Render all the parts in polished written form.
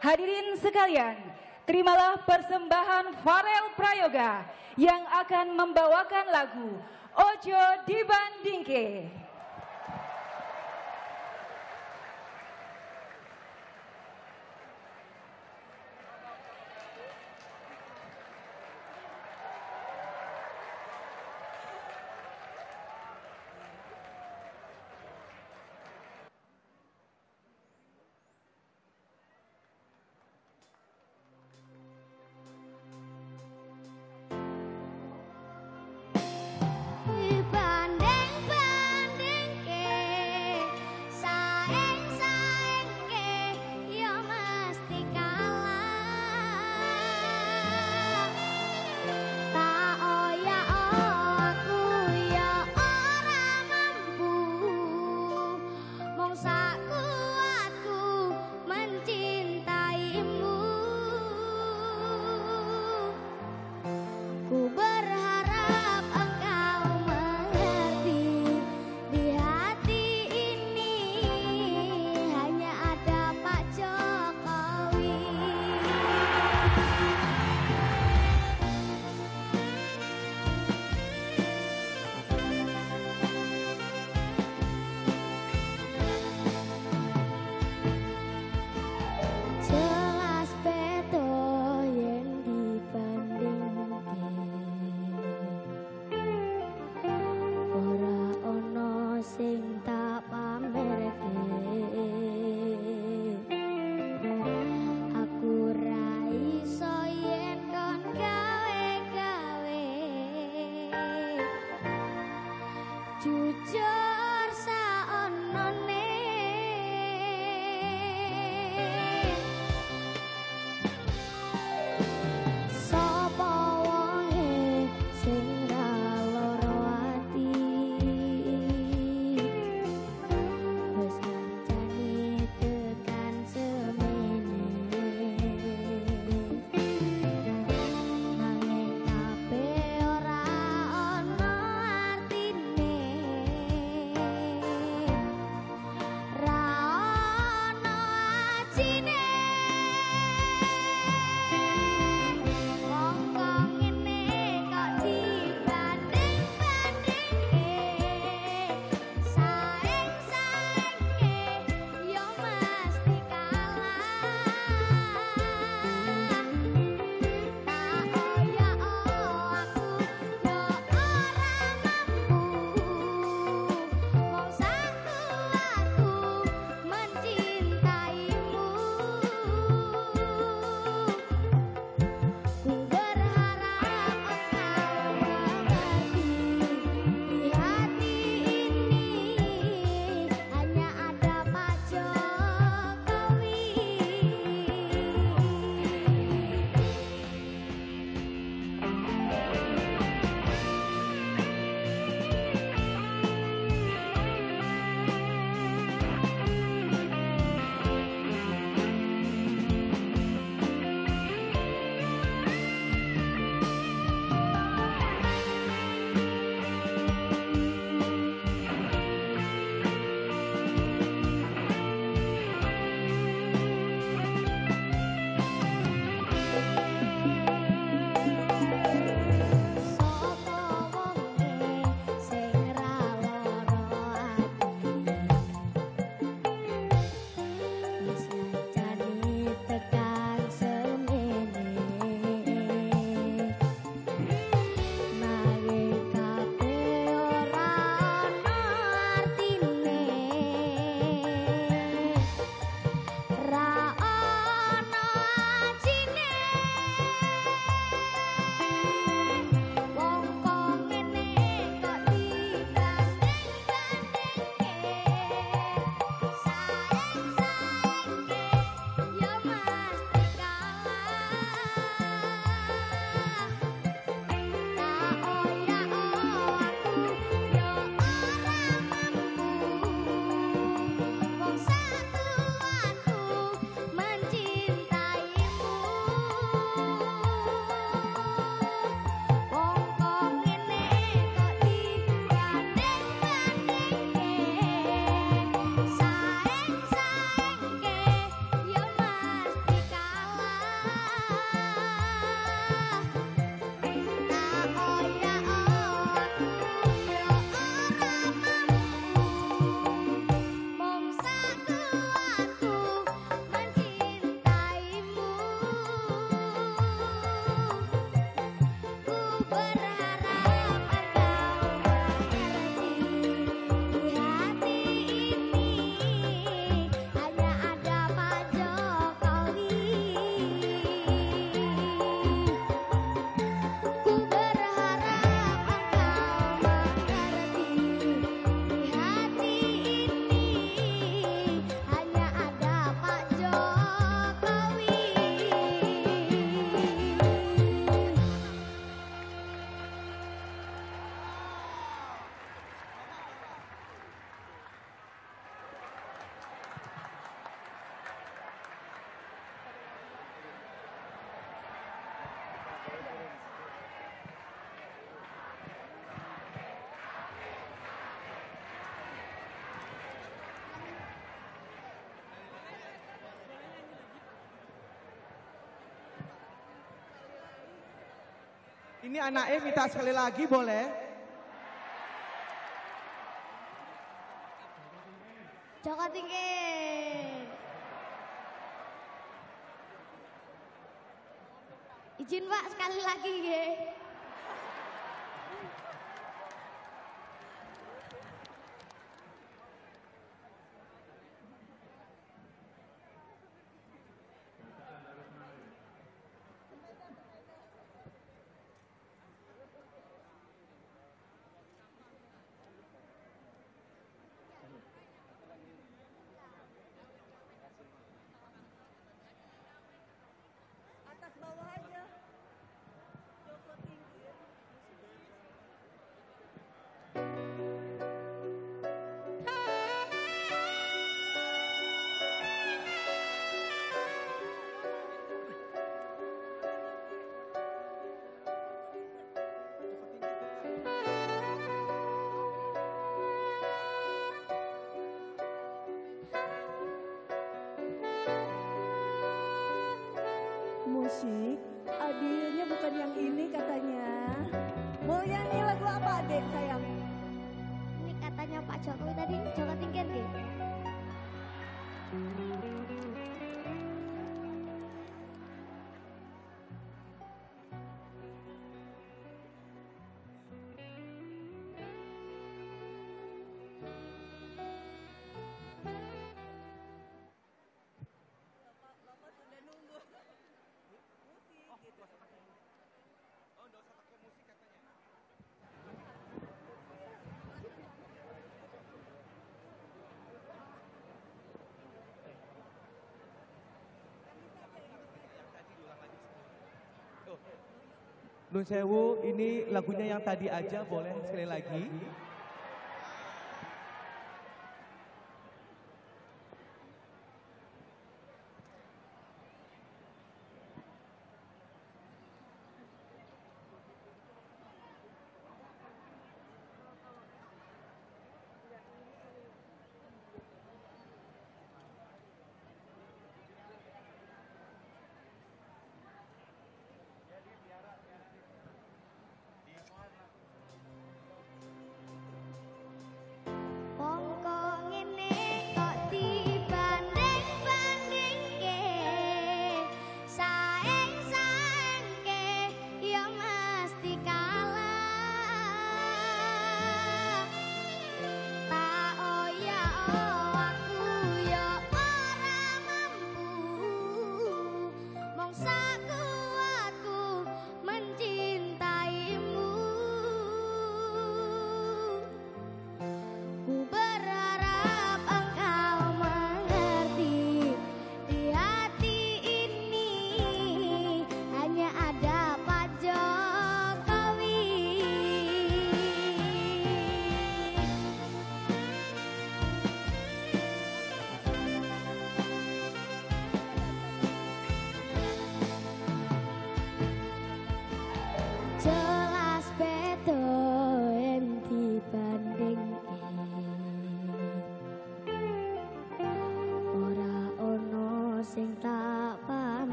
Hadirin sekalian, terimalah persembahan Farel Prayoga yang akan membawakan lagu Ojo Dibandingke. Dibanding-banding Ini anaknya minta sekali lagi boleh? Joko tinggi. Izin Pak sekali lagi ya. Musik, adiknya bukan yang ini katanya. Mau nyanyi lagu apa adik sayang? Ini katanya Pak Jokowi tadi, Joko Tingkir gitu. Luncewu, ini lagunya yang tadi aja boleh sekali lagi.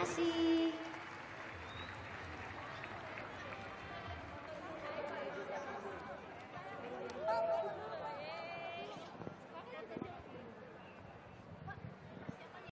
kasih.